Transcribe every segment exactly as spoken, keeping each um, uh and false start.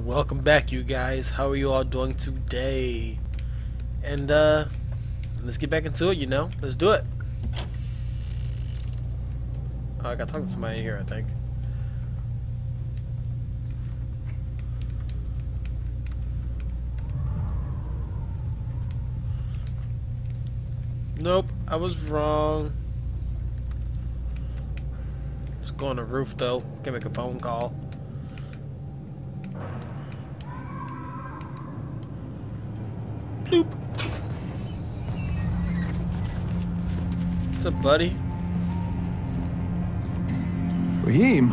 Welcome back, you guys. How are you all doing today? And uh let's get back into it, you know. Let's do it. Oh, I gotta talk to somebody here, I think. Nope, I was wrong. Let's go on the roof though. Can make a phone call. Bloop. What's up, buddy? Rahim?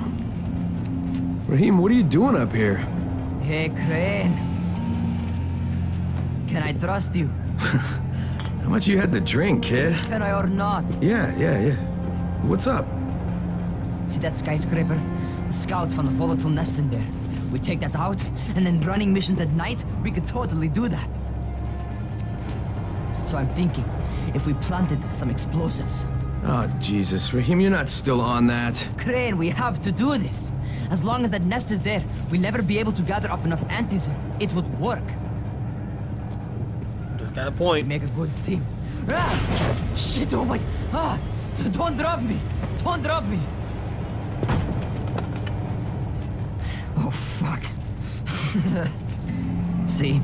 Rahim, what are you doing up here? Hey, Crane. Can I trust you? How much you had to drink, kid? Can I or not? Yeah, yeah, yeah. What's up? See that skyscraper? The scouts found a volatile nest in there. We take that out, and then running missions at night, we could totally do that. So I'm thinking, if we planted some explosives... Oh, Jesus, Rahim, you're not still on that. Crane, we have to do this. As long as that nest is there, we'll never be able to gather up enough Antizin. It would work. Got a point. Make a good team. Ah! Shit, oh my... Ah! Don't drop me! Don't drop me! Oh, fuck. See?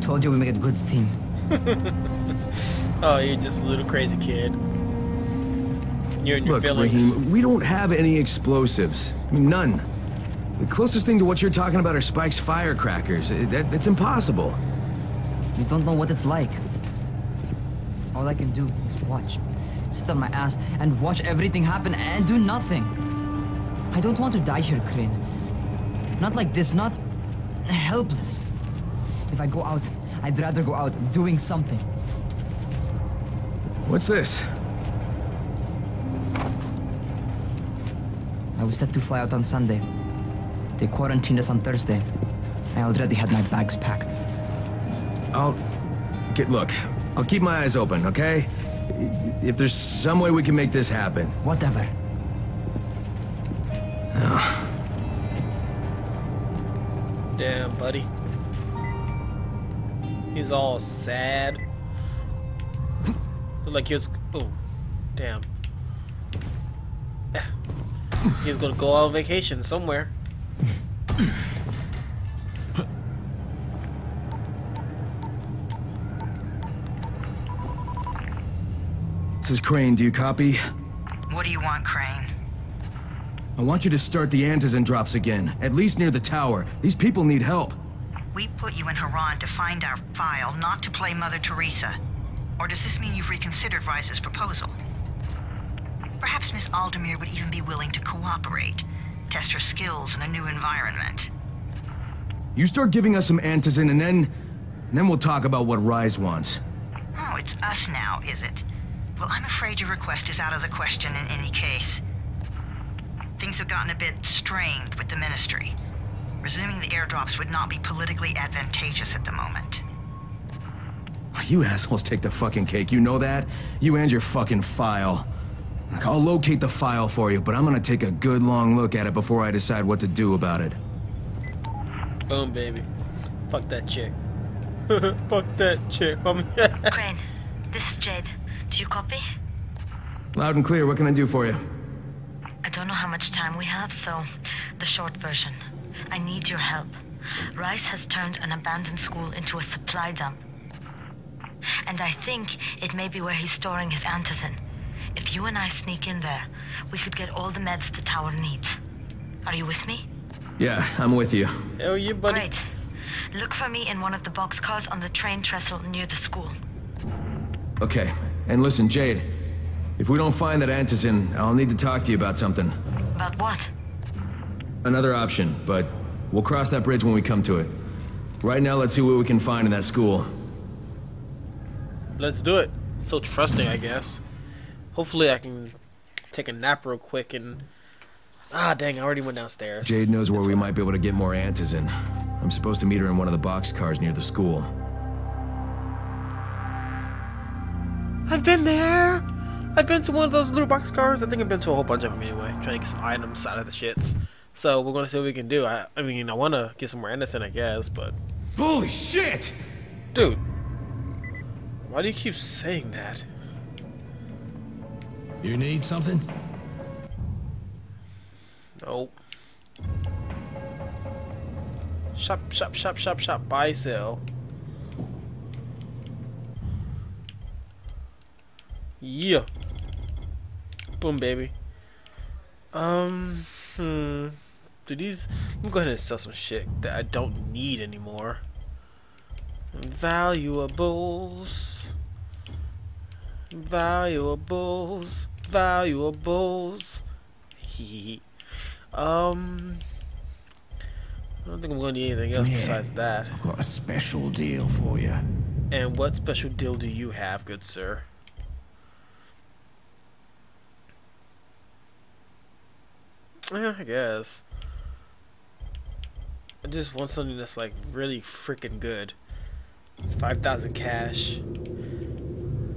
Told you we make a good team. Oh, you're just a little crazy kid. You're in your Look, feelings. Rahim, we don't have any explosives. I mean, none. The closest thing to what you're talking about are Spike's firecrackers. That, that's impossible. You don't know what it's like. All I can do is watch. Sit on my ass and watch everything happen and do nothing. I don't want to die here, Crane. Not like this, not helpless. If I go out, I'd rather go out doing something. What's this? I was set to fly out on Sunday. They quarantined us on Thursday. I already had my bags packed. I'll... get. Look, I'll keep my eyes open, okay? If there's some way we can make this happen. Whatever. Oh. Damn, buddy. He's all sad. Like he was... Oh, damn. He's gonna go on vacation somewhere. This is Crane, do you copy? What do you want, Crane? I want you to start the Antizin drops again, at least near the tower. These people need help. We put you in Haran to find our file, not to play Mother Teresa. Or does this mean you've reconsidered Rice's proposal? Perhaps Miss Aldemir would even be willing to cooperate, test her skills in a new environment. You start giving us some Antizin and then... and then we'll talk about what Ryze wants. Oh, it's us now, is it? Well, I'm afraid your request is out of the question in any case. Things have gotten a bit strained with the Ministry. Resuming the airdrops would not be politically advantageous at the moment. You assholes take the fucking cake, you know that? You and your fucking file. Look, I'll locate the file for you, but I'm gonna take a good long look at it before I decide what to do about it. Boom, baby. Fuck that chick. Fuck that chick, mommy. Crane, this is Jade. Do you copy? Loud and clear, what can I do for you? I don't know how much time we have, so the short version. I need your help. Rice has turned an abandoned school into a supply dump. And I think it may be where he's storing his Antizin. If you and I sneak in there, we could get all the meds the tower needs. Are you with me? Yeah, I'm with you. Hell yeah, buddy. Great. Look for me in one of the boxcars on the train trestle near the school. Okay. And listen, Jade, if we don't find that Antizin, I'll need to talk to you about something. About what? Another option, but we'll cross that bridge when we come to it. Right now, let's see what we can find in that school. Let's do it. So trusting, I guess. Hopefully I can take a nap real quick and... Ah, dang, I already went downstairs. Jade knows where we might be able to get more Antizin. I'm supposed to meet her in one of the boxcars near the school. I've been there! I've been to one of those little boxcars. I think I've been to a whole bunch of them anyway. Trying to get some items out of the shits. So we're gonna see what we can do. I, I mean, I wanna get some more innocent, I guess, but holy shit, dude! Why do you keep saying that? You need something? Nope. Shop, shop, shop, shop, shop. Buy, sell. Yeah. Boom, baby. Um. Hmm. Do these? I'm going to sell some shit that I don't need anymore. Valuables. Valuables. Valuables. Hehe. um. I don't think I'm going to need anything else yeah, besides that. I've got a special deal for you. And what special deal do you have, good sir? Yeah, I guess. I just want something that's like really freaking good. It's five thousand cash.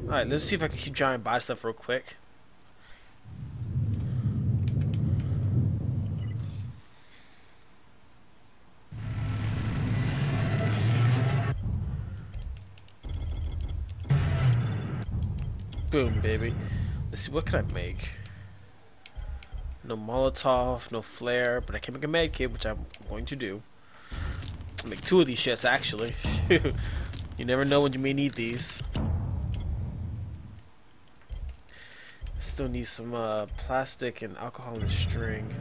Alright, let's see if I can keep trying to buy stuff real quick. Boom, baby. Let's see, what can I make? No Molotov, no flare, but I can make a med kit, which I'm going to do. I'll make two of these shits, actually. You never know when you may need these. Still need some uh, plastic and alcohol and string.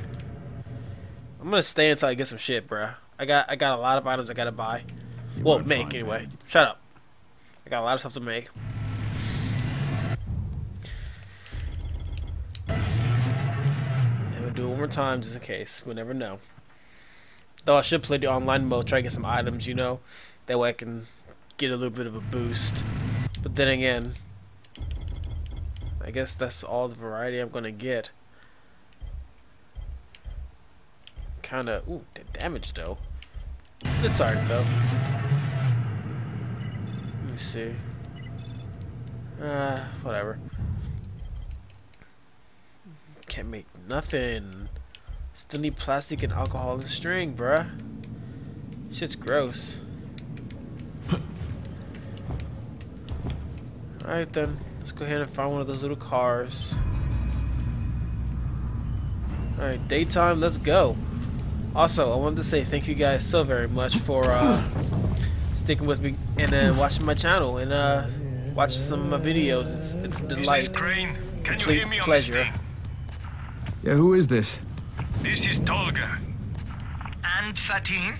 I'm gonna stay until I get some shit, bruh. I got I got a lot of items I gotta buy. You well, make anyway. Bad. Shut up. I got a lot of stuff to make. Do it one more time just in case. We'll never know. Though I should play the online mode, try to get some items, you know. That way I can get a little bit of a boost. But then again, I guess that's all the variety I'm gonna get. Kinda, ooh, that damage though. It's alright though. Let me see. Uh, whatever. Can't make nothing. Still need plastic and alcohol and string, bruh. Shit's gross. Alright then, let's go ahead and find one of those little cars. Alright, daytime, let's go. Also, I wanted to say thank you guys so very much for uh, sticking with me and uh, watching my channel and uh, watching some of my videos. It's, it's a delight. Crane? Can you hear me? Pleasure. Yeah, who is this? This is Tolga. And Fatin?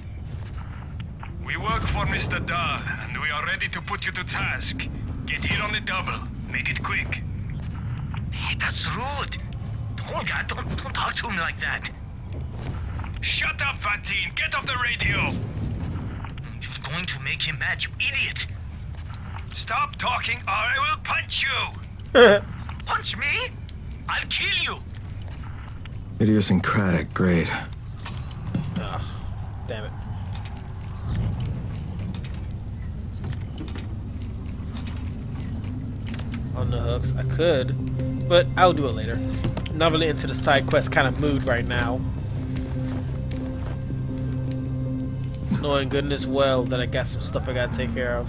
We work for Mister Da, and we are ready to put you to task. Get here on the double. Make it quick. Hey, that's rude. Tolga, don't, don't talk to him like that. Shut up, Fatin. Get off the radio. You're going to make him mad, you idiot. Stop talking, or I will punch you. Punch me? I'll kill you. Idiosyncratic, great. Ugh, damn it. On the hooks, I could, but I'll do it later. Not really into the side quest kind of mood right now. Knowing good and as well that I got some stuff I gotta take care of.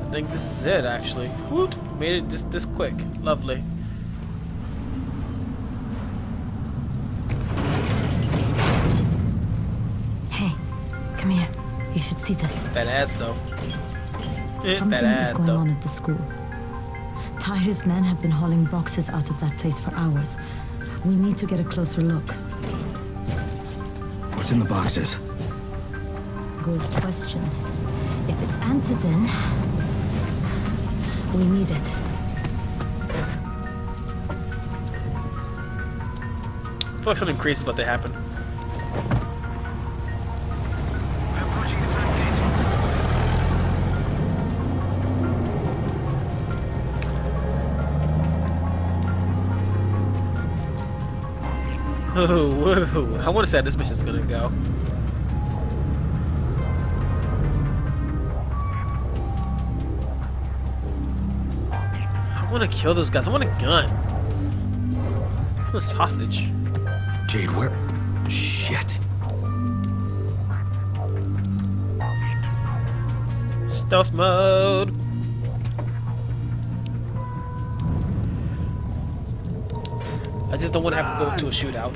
I think this is it actually. Woot! Made it just this quick. Lovely. Hey, come here. You should see this. That ass though. Something that ass, is going though. on at the school. Tahir's men have been hauling boxes out of that place for hours. We need to get a closer look. What's in the boxes? Good question. If it's Antizin, we need it. I feel like something crazy about that happened. We're approaching the front gate. Oh, whoa. I want to say how this mission's gonna go. I want to kill those guys. I want a gun. I'm a hostage. Jade, where? Shit. Stealth mode. I just don't want to have to go to a shootout.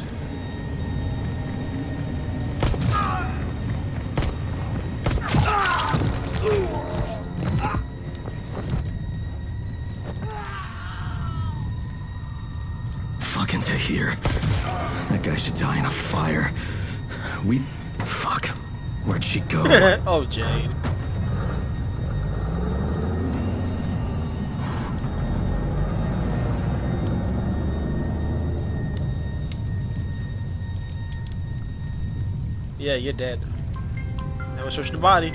Fucking Tahir. That guy should die in a fire. We... Fuck. Where'd she go? Oh, Jade. Yeah, you're dead. Now we search the body.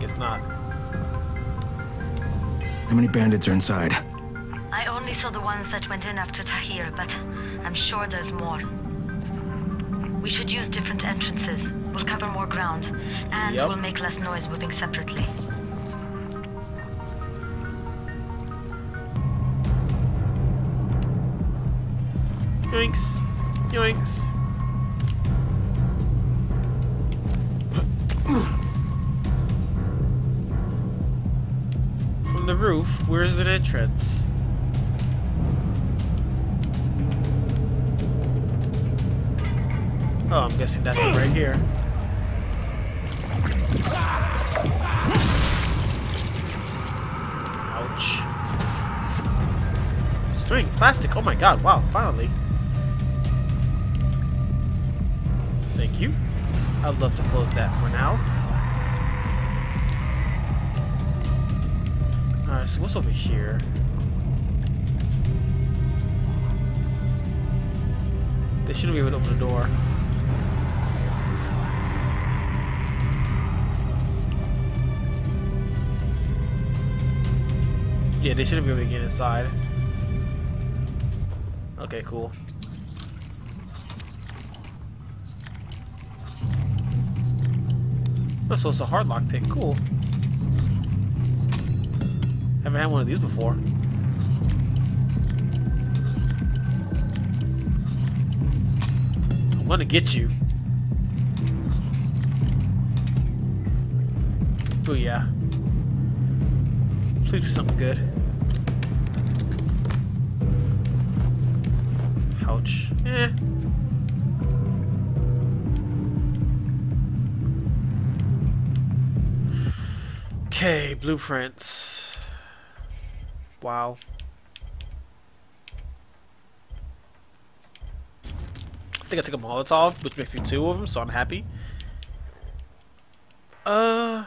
Guess not. How many bandits are inside? I only saw the ones that went in after Tahir, but I'm sure there's more. We should use different entrances. We'll cover more ground, and yep. We'll make less noise moving separately. Yoinks. Yoinks. From the roof, where is an entrance? Oh, I'm guessing that's it right here. Ouch. String, plastic, oh my god, wow, finally. Thank you. I'd love to close that for now. Alright, so what's over here? They shouldn't be able to open the door. Yeah, they shouldn't be able to get inside. Okay, cool. Oh, so it's a hard lock pick. Cool. Haven't had one of these before. I'm gonna get you. Oh yeah. Please do something good. Ouch. Eh. Okay, blueprints. Wow. I think I took a Molotov, which makes me two of them, so I'm happy. Uh...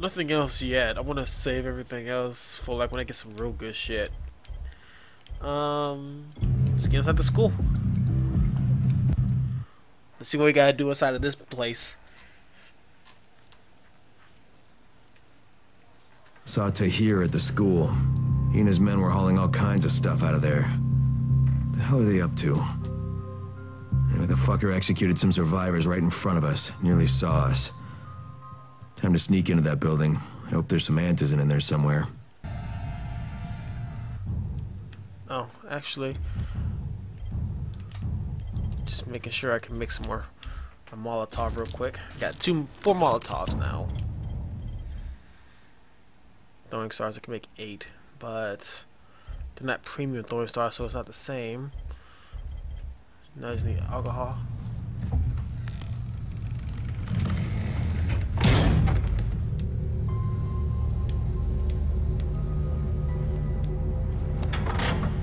Nothing else yet. I want to save everything else for like when I get some real good shit. Um, let's get inside the school. Let's see what we gotta do inside of this place. Saw Tahir at the school. He and his men were hauling all kinds of stuff out of there. The hell are they up to? Anyway, the fucker executed some survivors right in front of us. Nearly saw us. Time to sneak into that building. I hope there's some Antizin in there somewhere. Oh, actually... Just making sure I can make some more a Molotov real quick. Got two, four Molotovs now. Throwing stars, I can make eight. But they're not premium throwing stars, so it's not the same. Now I just need alcohol.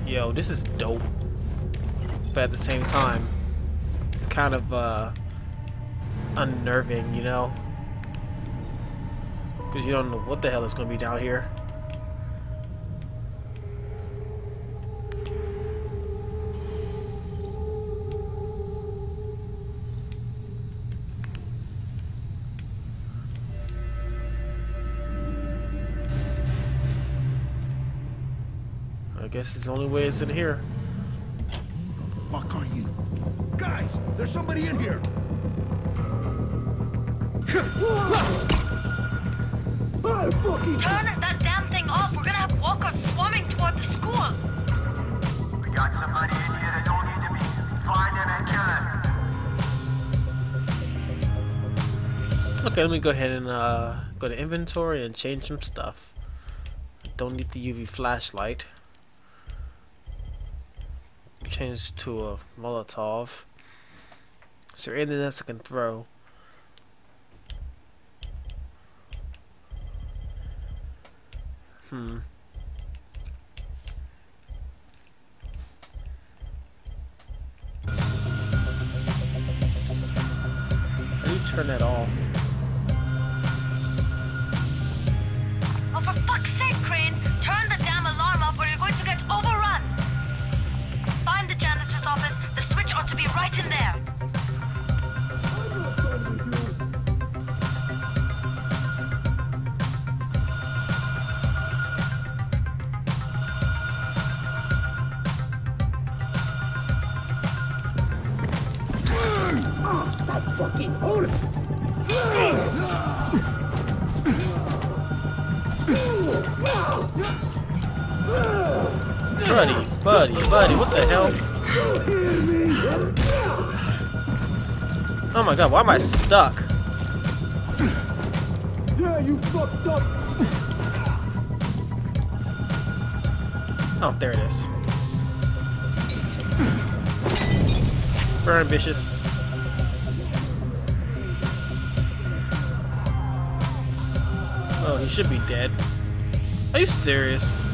Yo, this is dope, but at the same time, it's kind of uh, unnerving, you know, because you don't know what the hell is going to be down here. I guess it's the only way it's in here. What the fuck are you? Guys, there's somebody in here! no fucking... Turn that damn thing off. We're gonna have walkers swarming toward the school. We got somebody in here that don't need to be. Find him and kill him. Okay, let me go ahead and uh, go to inventory and change some stuff. Don't need the U V flashlight. Change to a Molotov. Is there anything else I can throw? Hmm. Let me turn that off. Oh, for fuck's sake, Crane! Turn the damn alarm off or you're going to get overrun! Find the janitor's office. The switch ought to be right in there. Fucking hold it! Buddy, buddy, buddy, what the hell? Oh my god, why am I stuck? Yeah, you fucked up! Oh, there it is. Very ambitious. Oh, he should be dead. Are you serious?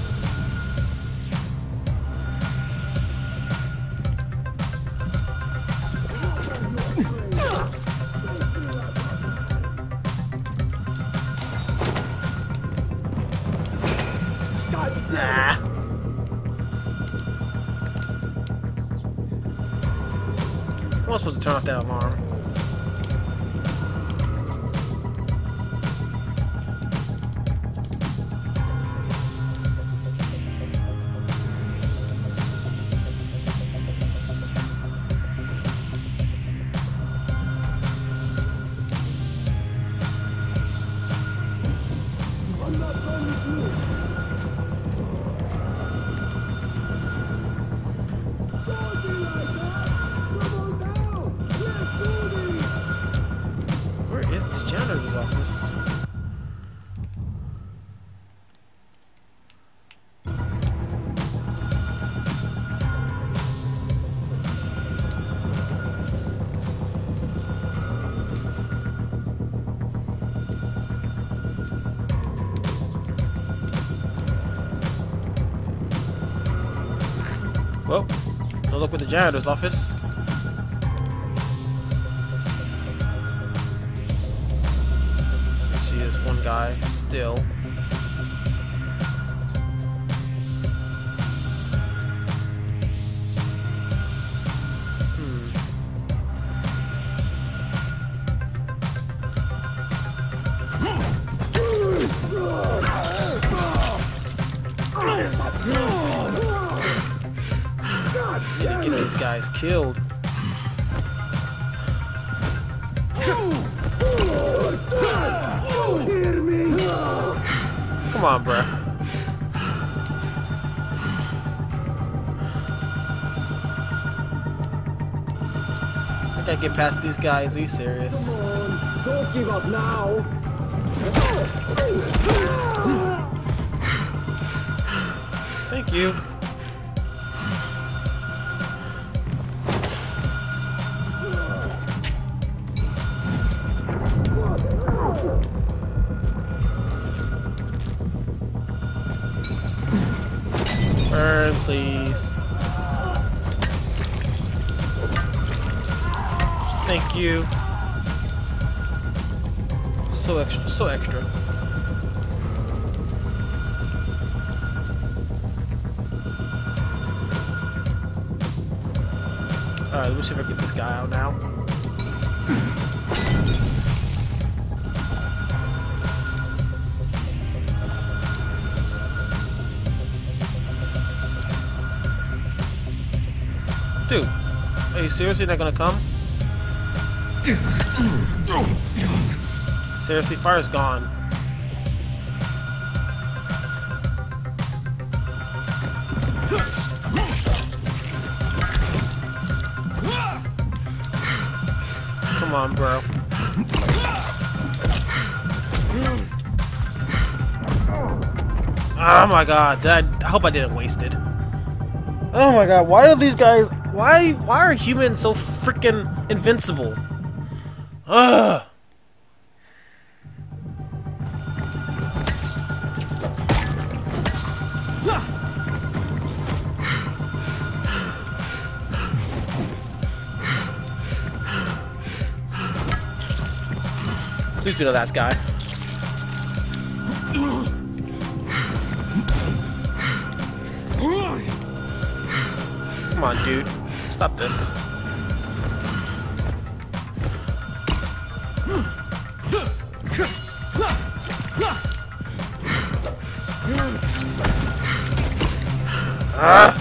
Nah. I was supposed to turn off that alarm. Well, no luck with the janitor's office. I see there's one guy still. Guys killed. Come on, bro. I gotta get past these guys. Are you serious? Come on, don't give up now. Thank you. Burn, please. Thank you. So extra, so extra. Alright, let me see if I can get this guy out now. Dude, are you seriously not gonna come? Seriously, fire's gone. Come on, bro. Oh my god, that, I hope I didn't waste it. Oh my god, why are these guys... Why why are humans so freaking invincible? Ugh! Please do know that guy. Come on, dude. Stop this. Ah!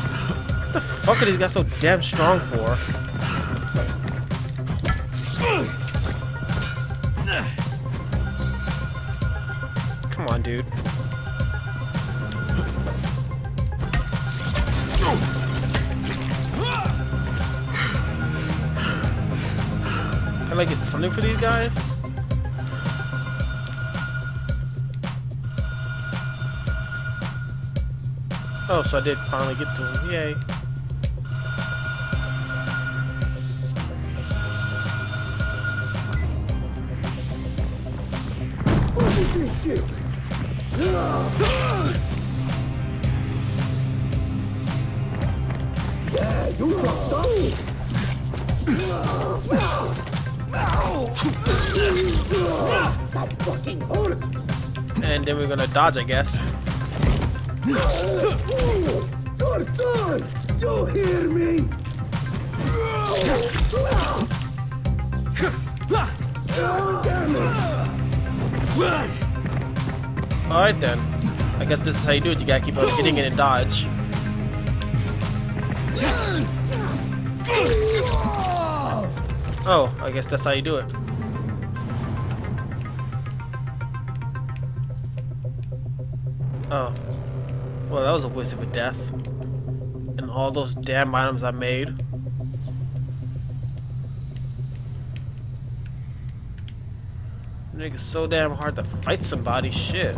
What the fuck are these guys so damn strong for? Come on, dude. Can I get something for these guys? Oh, so I did finally get to him. Yay. What did you do? Yeah, you can't stop me. And then we're gonna dodge, I guess. You're done. You hear me? Alright then. I guess this is how you do it. You gotta keep on hitting it and dodge. Oh, I guess that's how you do it. Oh. Well, that was a waste of a death. And all those damn items I made. Nigga's so damn hard to fight somebody, shit.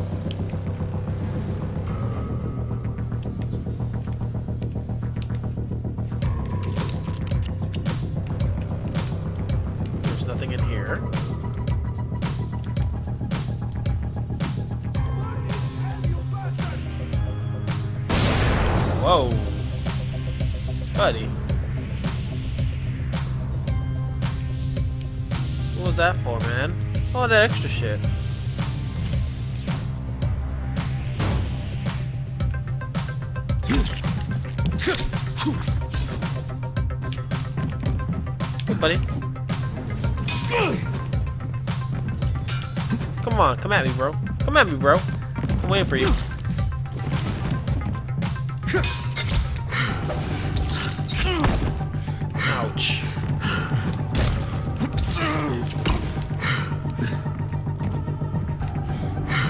Whoa, buddy. What was that for, man? All that extra shit. Hey, buddy. Come on, come at me, bro. Come at me, bro. I'm waiting for you. Ouch.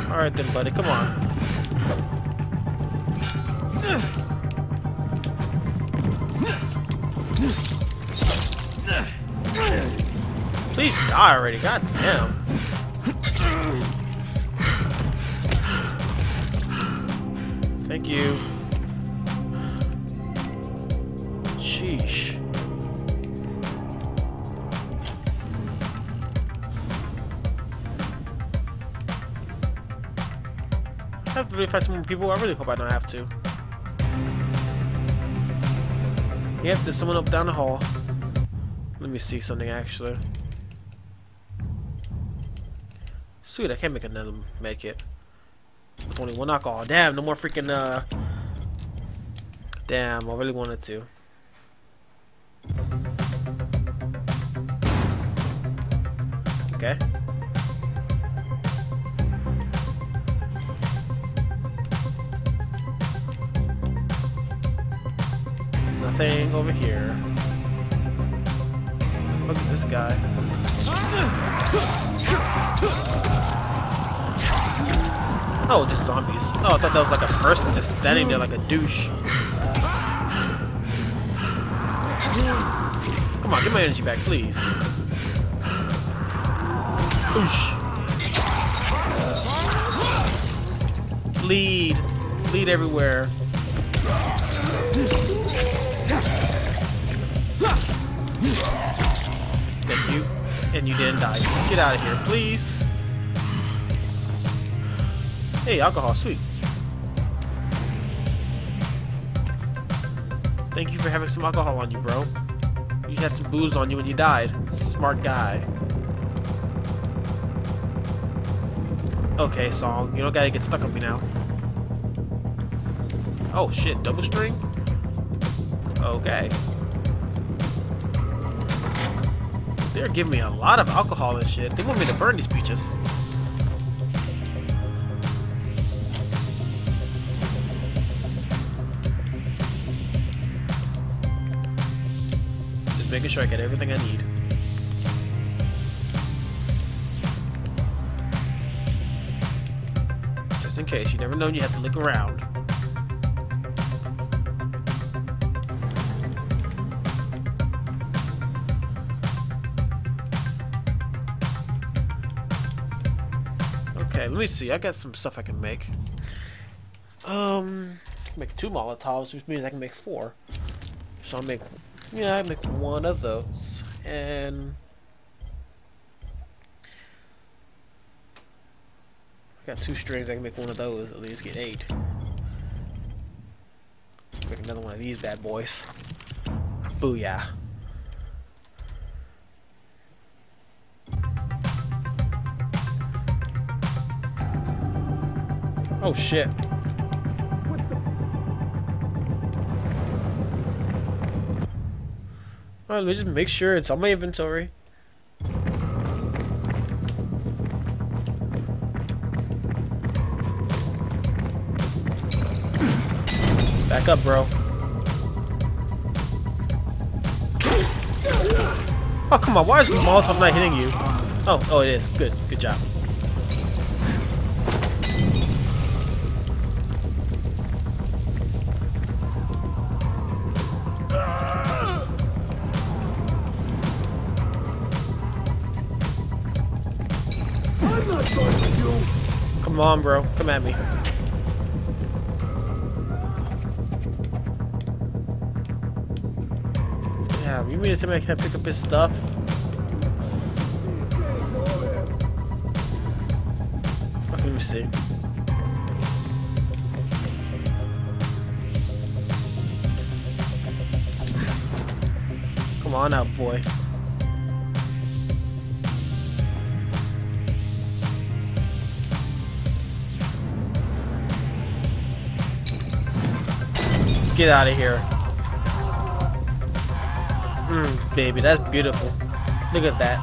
Alright then, buddy, come on. Please die already, goddamn. Thank you. Sheesh. I have to really fight some more people. I really hope I don't have to. Yep, there's someone up down the hall. Let me see something actually. Sweet, I can't make another make it. With only one alcohol. Damn, no more freaking uh Damn, I really wanted to. Okay. Nothing over here. What the fuck is this guy? Oh, just zombies. Oh, I thought that was like a person just standing there like a douche. Come on, get my energy back, please. Oosh. Bleed. Bleed everywhere. Thank you. And you didn't die. Get out of here, please. Hey, alcohol, sweet. Thank you for having some alcohol on you, bro. You had some booze on you when you died. Smart guy. Okay, song. You don't gotta get stuck on me now. Oh, shit. Double string? Okay. They're giving me a lot of alcohol and shit. They want me to burn these peaches. Just making sure I get everything I need. Just in case. You never know, you have to look around. Let me see. I got some stuff I can make. Um, I can make two Molotovs, which means I can make four. So I'll make, yeah, I can make one of those, and I got two strings. I can make one of those. At least get eight. Make another one of these bad boys. Booyah! Oh shit. What the? Alright, let me just make sure it's on my inventory. Back up, bro. Oh, come on, why is the Molotov not hitting you? Oh, oh, it is. Good, good job. Come on, bro. Come at me. Yeah, you mean to tell me I can't pick up his stuff? Let me see. Come on out, boy. Get out of here. Mm, baby, that's beautiful. Look at that.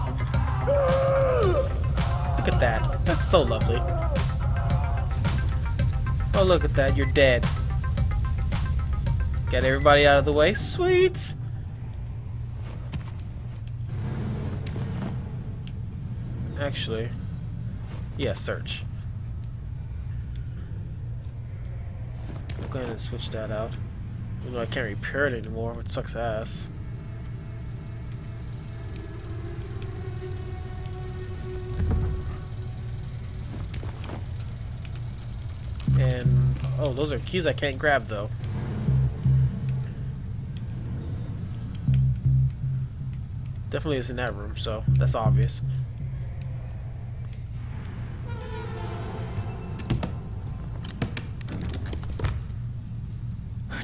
Look at that. That's so lovely. Oh, look at that. You're dead. Get everybody out of the way. Sweet. Actually, yeah, search. I'll go ahead and switch that out. Even though I can't repair it anymore, which sucks ass. And oh, those are keys I can't grab though. Definitely is in that room, so that's obvious.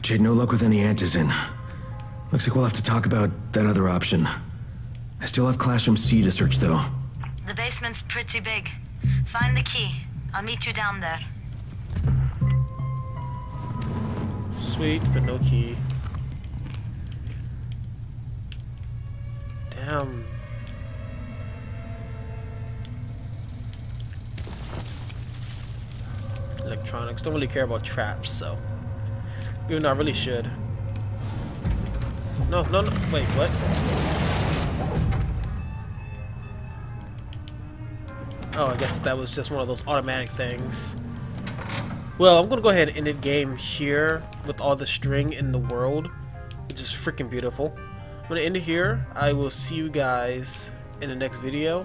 Jade, no luck with any Antizin. Looks like we'll have to talk about that other option. I still have Classroom C to search, though. The basement's pretty big. Find the key. I'll meet you down there. Sweet, but no key. Damn. Electronics. Don't really care about traps, so... Even though I really should. No, no, no. Wait, what? Oh, I guess that was just one of those automatic things. Well, I'm gonna go ahead and end the game here with all the string in the world, which is freaking beautiful. I'm gonna end it here. I will see you guys in the next video.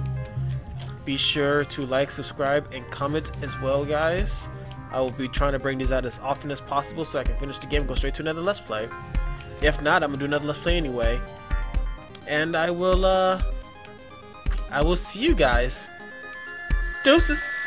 Be sure to like, subscribe, and comment as well, guys. I will be trying to bring these out as often as possible so I can finish the game and go straight to another Let's Play. If not, I'm going to do another Let's Play anyway. And I will, uh, I will see you guys. Deuces!